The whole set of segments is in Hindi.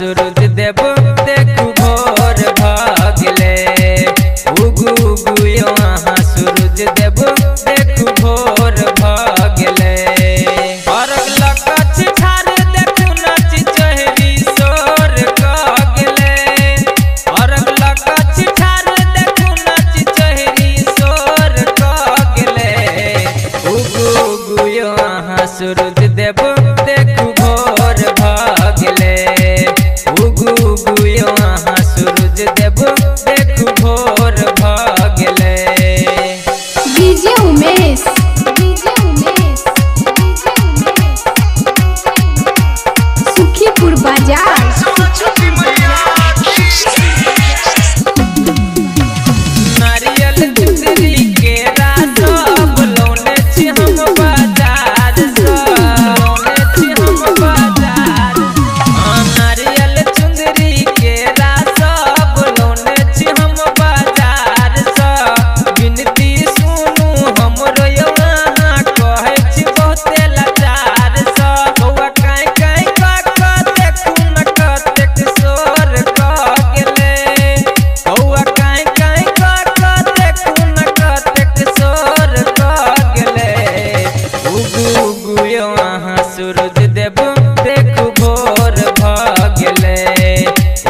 सूरज देव देखू भोर भागले उगू गुयो आहा सूरज देव देखू भोर भागले अरग लकछ ठार देखू नच चहरी सोर कागले अरग लकछ ठार देखू नच चहरी सोर कागले उगू गुयो आहा सूरज देव देखू भोर भागले सूरज देव देखू भोर भागले डीजे उमेश सुखीपुर बाजार नारियल चुंदरी के राजा बोलौने छी हम बाजार बोलौने छी हम बाजार नारियल चुंदरी के सूरज देव देखू भोर भागले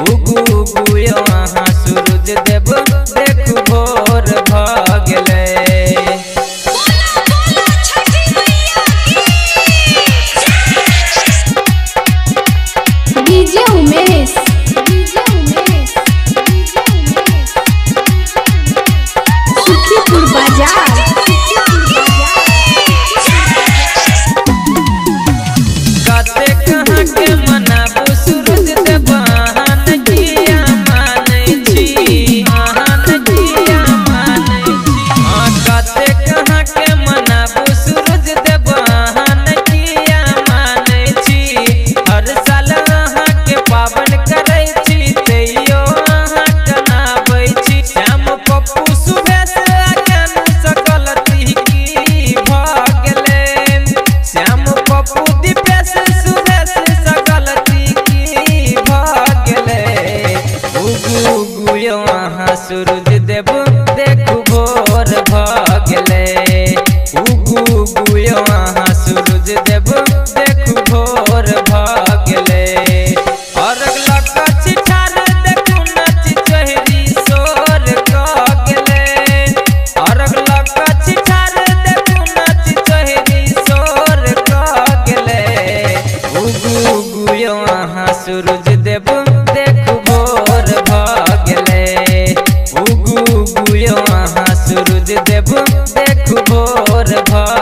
उगू गुयो आहा सूरज देव देखू भोर भागले डीजे उमेश सुखीपुर बाजार सूरज देव देखू भोर भागले उगू गुयो आहा सूरज देव देखू भोर भागले अरग लकछ ठार देखू नच चहरी सोर कागले अरग लकछ ठार देखू नच चहरी सोर कागले उगू गुयो आहा सूरज देव देखू भोर भागले उगू गुयो आहा सूरज देव देखू भोर भागले।